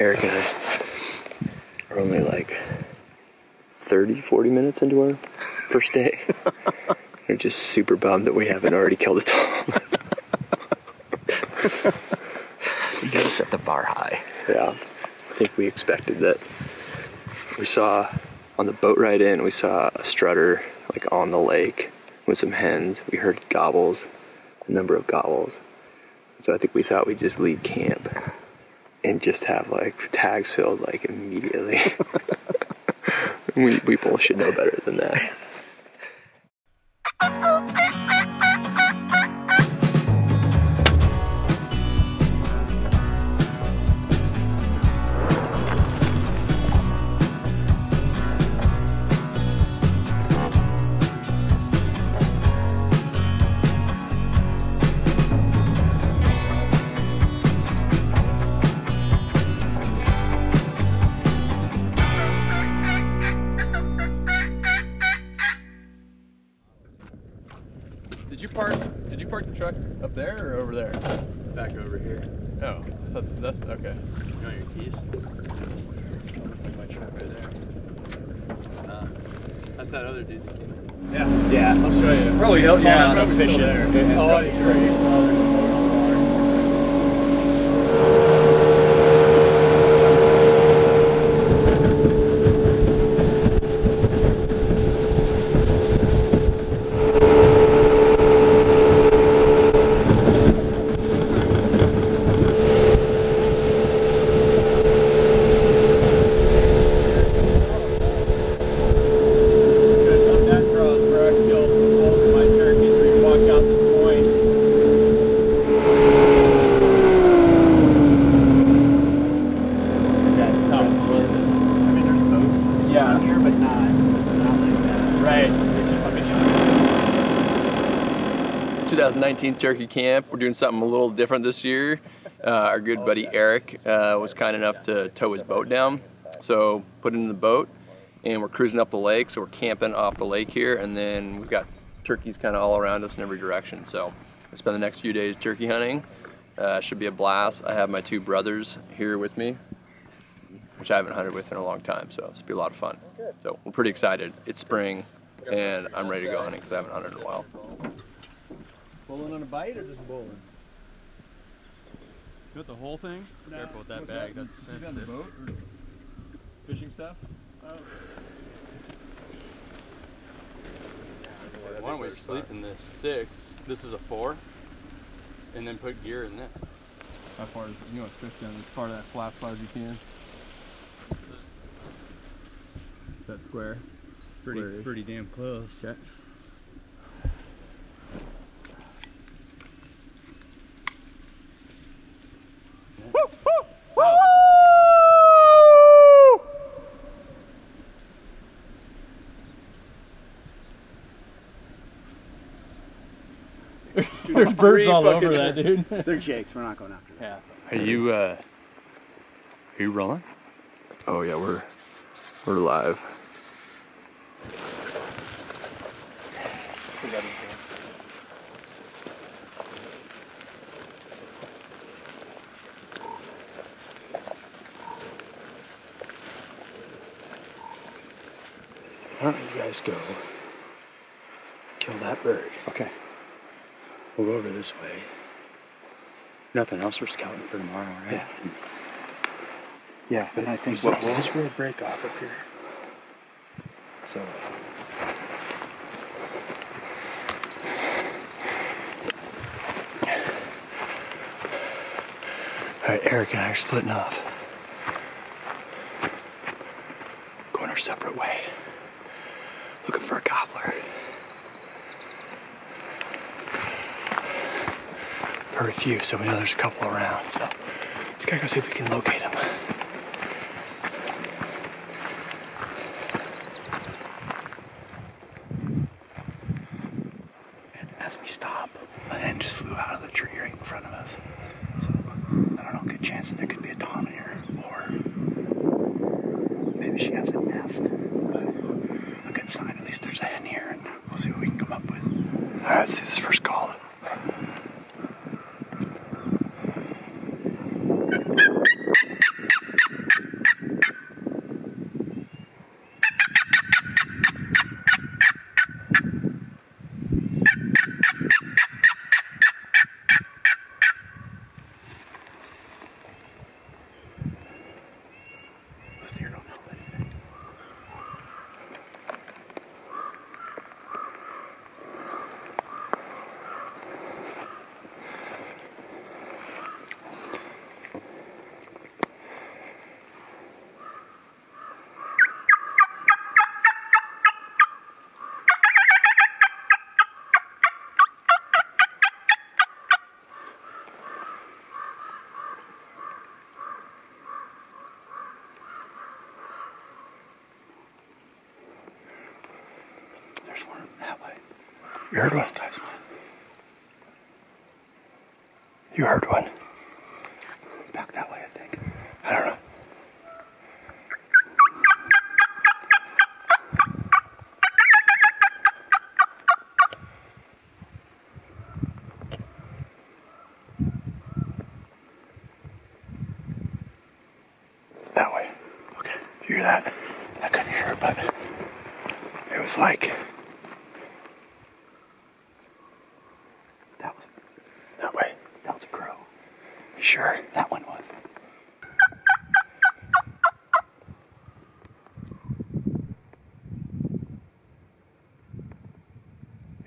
Eric and I are only like 30, 40 minutes into our first day. We're just super bummed that we haven't already killed a tom. You gotta set the bar high. Yeah. I think we expected that. We saw on the boat ride in, we saw a strutter like on the lake with some hens. We heard gobbles, a number of gobbles. So I think we thought we'd just leave camp and just have like tags filled like immediately. We both should know better than that. Did you park the truck up there or over there? Back over here. Oh, that's okay. You know your keys? That's like my truck right there. That's that other dude that came in. Yeah. Yeah. I'll show you. Probably help you out on fishing. Oh, you're right. Turkey camp. We're doing something a little different this year. Our good buddy Eric was kind enough to tow his boat down, so put it in the boat and we're cruising up the lake. So we're camping off the lake here, and then we've got turkeys kind of all around us in every direction. So I spend the next few days turkey hunting. Should be a blast. I have my two brothers here with me, which I haven't hunted with in a long time, so it's be a lot of fun. So we're pretty excited. It's spring and I'm ready to go hunting because I haven't hunted in a while. Bowling on a bite or just bowling? Got the whole thing? No. Careful with that bag, that's sensitive. You got the boat or fishing stuff? Oh. Why don't we sleep in the 6? This is a 4. And then put gear in this. How far is, you know, it's fish down as far to that flat spot as you can. That square. Pretty damn close. Okay. There's birds all over that, dude. They're jakes. We're not going after that. Yeah. Are you rolling? Oh yeah, we're live. We got his game. Why don't you guys go kill that bird? Okay. We'll go over this way. Nothing else we're scouting for tomorrow, right? Yeah. Yeah, but I think what is this real break off up here? So alright, Eric and I are splitting off. Going our separate way. Looking for a gobbler. Heard a few, so we know there's a couple around, so let's go see if we can locate them. And as we stop, a hen just flew out of the tree right in front of us, so I don't know, good chance that there could be a tom here, or maybe she has a nest, but a good sign, at least there's a hen here, and we'll see what we can come up with. Alright, let's do this first call. that way. You heard one, guys. You heard one. Back that way, I think. I don't know. That way. Okay. Did you hear that? I couldn't hear it, but it was like... That way. That was a crow. You sure? That one was.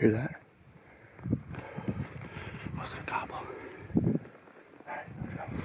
Hear that? Wasn't a gobble. Alright, let's go.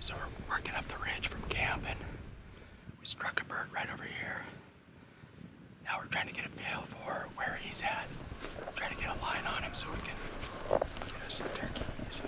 So we're working up the ridge from camp, and we struck a bird right over here. Now we're trying to get a feel for where he's at. We're trying to get a line on him so we can get us some turkeys.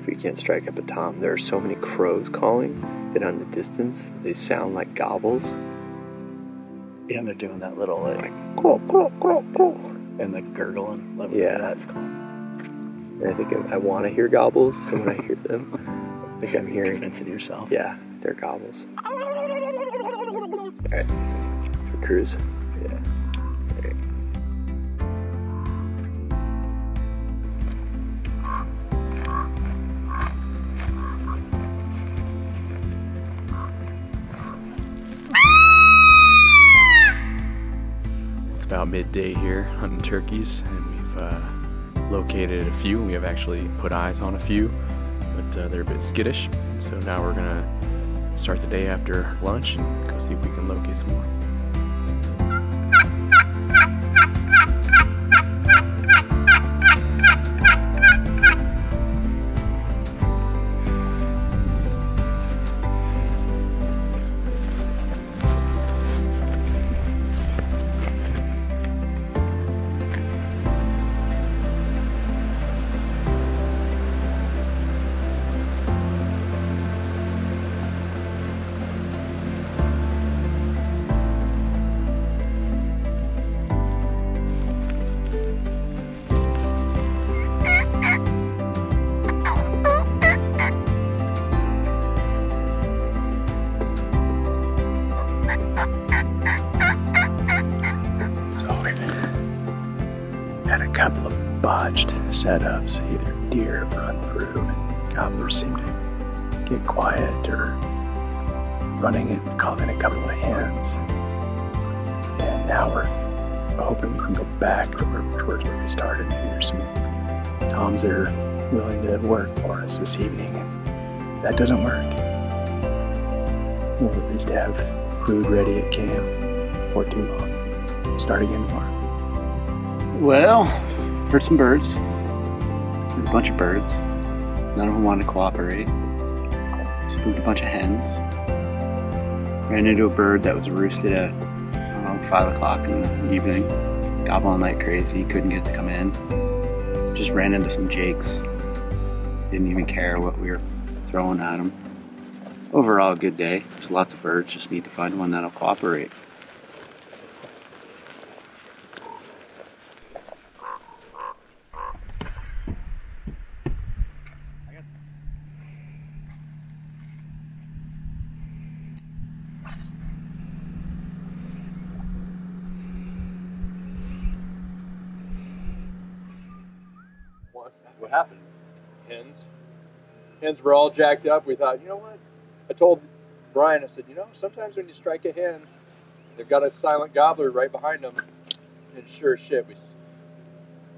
if we can't strike up a tom. There are so many crows calling that on the distance they sound like gobbles. Yeah, and they're doing that little like crow, crow, crow, crow, and the gurgling. Yeah, that's cool. And I think I want to hear gobbles, so when I hear them, I think I'm hearing. Convincing yourself. Yeah, they're gobbles. All right, for cruise. Yeah. About midday here hunting turkeys, and we've located a few. We have actually put eyes on a few, but they're a bit skittish, so now we're gonna start the day after lunch and go see if we can locate some more. Couple of botched setups, either deer have run through and gobblers seem to get quiet, or running it caught in a couple of hands. And now we're hoping we can go back towards where we started. Maybe there's some toms that are willing to work for us this evening. If that doesn't work, we'll at least have food ready at camp before too long. Start again tomorrow. Well, heard some birds. Heard a bunch of birds. None of them wanted to cooperate. Spooked a bunch of hens. Ran into a bird that was roosted at, I don't know, 5 o'clock in the evening. Gobbling like crazy, couldn't get it to come in. Just ran into some jakes. Didn't even care what we were throwing at them. Overall, a good day. There's lots of birds, just need to find one that'll cooperate. What happened? Hens. Hens were all jacked up. We thought, you know what? I told Brian, I said, you know, sometimes when you strike a hen, they've got a silent gobbler right behind them. And sure as shit,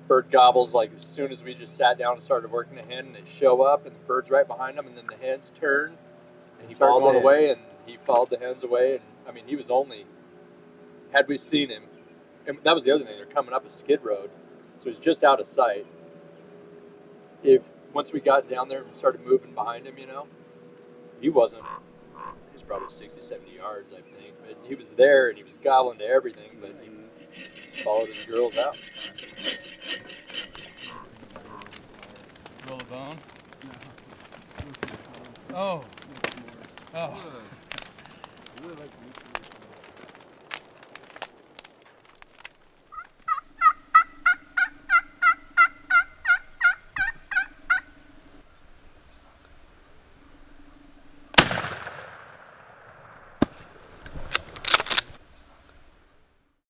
bird gobbles like as soon as we just sat down and started working the hen, and they show up, and the bird's right behind them, and then the hens turn, and he started going away, and he followed the hens away. And I mean, he was only, had we seen him, and that was the other thing, they're coming up a skid road, so he's just out of sight. If once we got down there and started moving behind him, you know, he was probably 60, 70 yards, I think. But he was there and he was gobbling to everything, but he followed his girls out. Roll a bone? No. Oh. Oh.